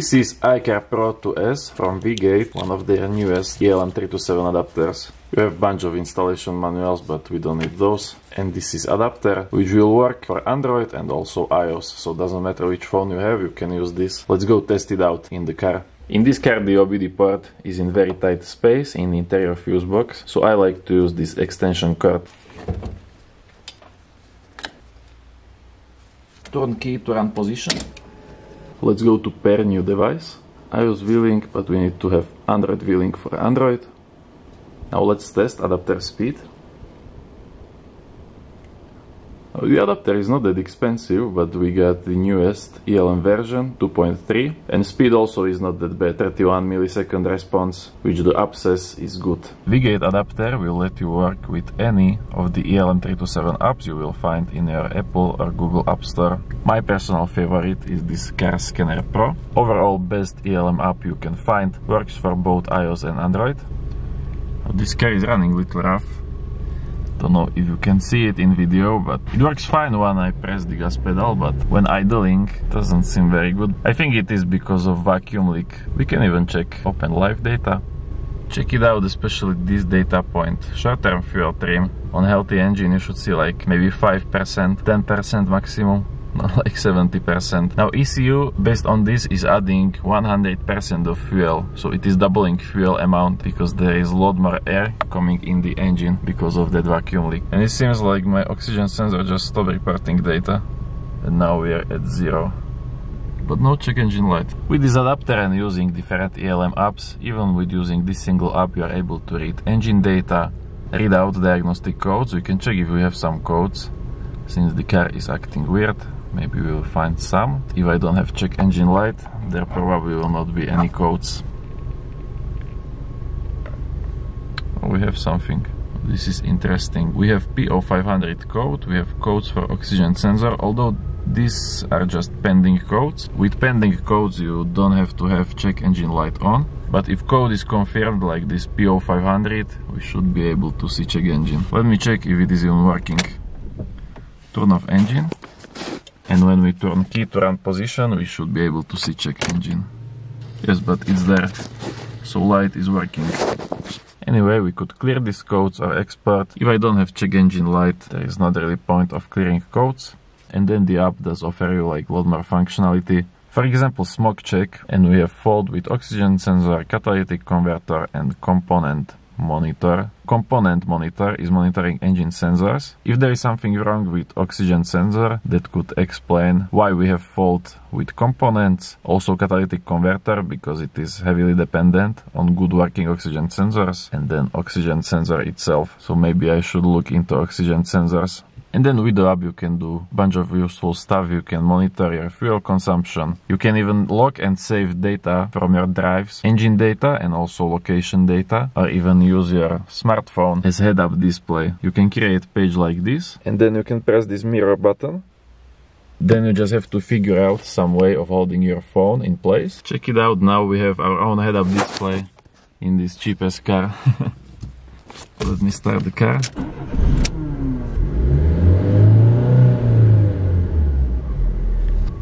This is iCar Pro 2S from Vgate, one of their newest ELM327 adapters. We have a bunch of installation manuals, but we don't need those. And this is adapter, which will work for Android and also iOS, so it doesn't matter which phone you have, you can use this. Let's go test it out in the car. In this car, the OBD port is in very tight space in interior fuse box, so I like to use this extension cord. Turn key to run position. Let's go to pair new device. I use VLink, but we need to have Android VLink for Android. Now let's test adapter speed. The adapter is not that expensive, but we got the newest ELM version 2.3, and speed also is not that bad, 31 millisecond response, which the app says is good. Vgate adapter will let you work with any of the ELM327 apps you will find in your Apple or Google App Store. My personal favorite is this Car Scanner Pro. Overall best ELM app you can find, works for both iOS and Android. This car is running a little rough. Don't know if you can see it in video, but it works fine when I press the gas pedal, but when idling it doesn't seem very good. I think it is because of vacuum leak. We can even check open live data. Check it out, especially this data point. Short-term fuel trim. On healthy engine you should see like maybe 5%, 10% maximum, not like 70%. Now ECU based on this is adding 100% of fuel, so it is doubling fuel amount because there is a lot more air coming in the engine because of that vacuum leak. And it seems like my oxygen sensor just stopped reporting data, and now we are at zero. But no check engine light. With this adapter and using different ELM apps, even with using this single app, you are able to read engine data, read out diagnostic codes. We can check if we have some codes, since the car is acting weird. Maybe we will find some. If I don't have check engine light, there probably will not be any codes. We have something. This is interesting. We have PO500 code, we have codes for oxygen sensor, although these are just pending codes. With pending codes you don't have to have check engine light on, but if code is confirmed like this PO500, we should be able to see check engine. Let me check if it is even working. Turn off engine. And when we turn key to run position, we should be able to see check engine. Yes, but it's there, so light is working. Anyway, we could clear these codes or export. If I don't have check engine light, there is not really point of clearing codes. And then the app does offer you like a lot more functionality. For example, smoke check, and we have fold with oxygen sensor, catalytic converter and component monitor. Component monitor is monitoring engine sensors. If there is something wrong with oxygen sensor, that could explain why we have fault with components. Also catalytic converter, because it is heavily dependent on good working oxygen sensors, and then oxygen sensor itself. So maybe I should look into oxygen sensors. And then with the app you can do a bunch of useful stuff. You can monitor your fuel consumption. You can even log and save data from your drives, engine data and also location data, or even use your smartphone as head-up display. You can create a page like this, and then you can press this mirror button. Then you just have to figure out some way of holding your phone in place. Check it out, now we have our own head-up display in this cheapest car. Let me start the car.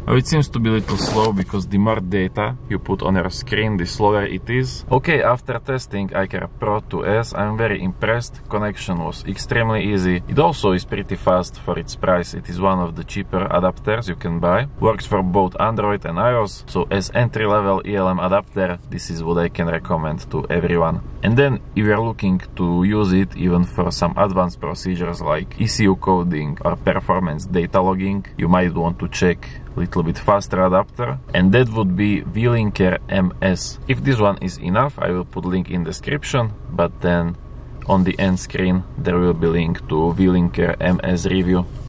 Oh, it seems to be a little slow because the more data you put on your screen, the slower it is. Okay, after testing iCar Pro 2S, I'm very impressed. Connection was extremely easy. It also is pretty fast for its price. It is one of the cheaper adapters you can buy. Works for both Android and iOS. So as entry-level ELM adapter, this is what I can recommend to everyone. And then if you are looking to use it even for some advanced procedures like ECU coding or performance data logging, you might want to check little bit faster adapter, and that would be Vlinker MS. If this one is enough, I will put link in description, but then on the end screen there will be link to Vlinker MS review.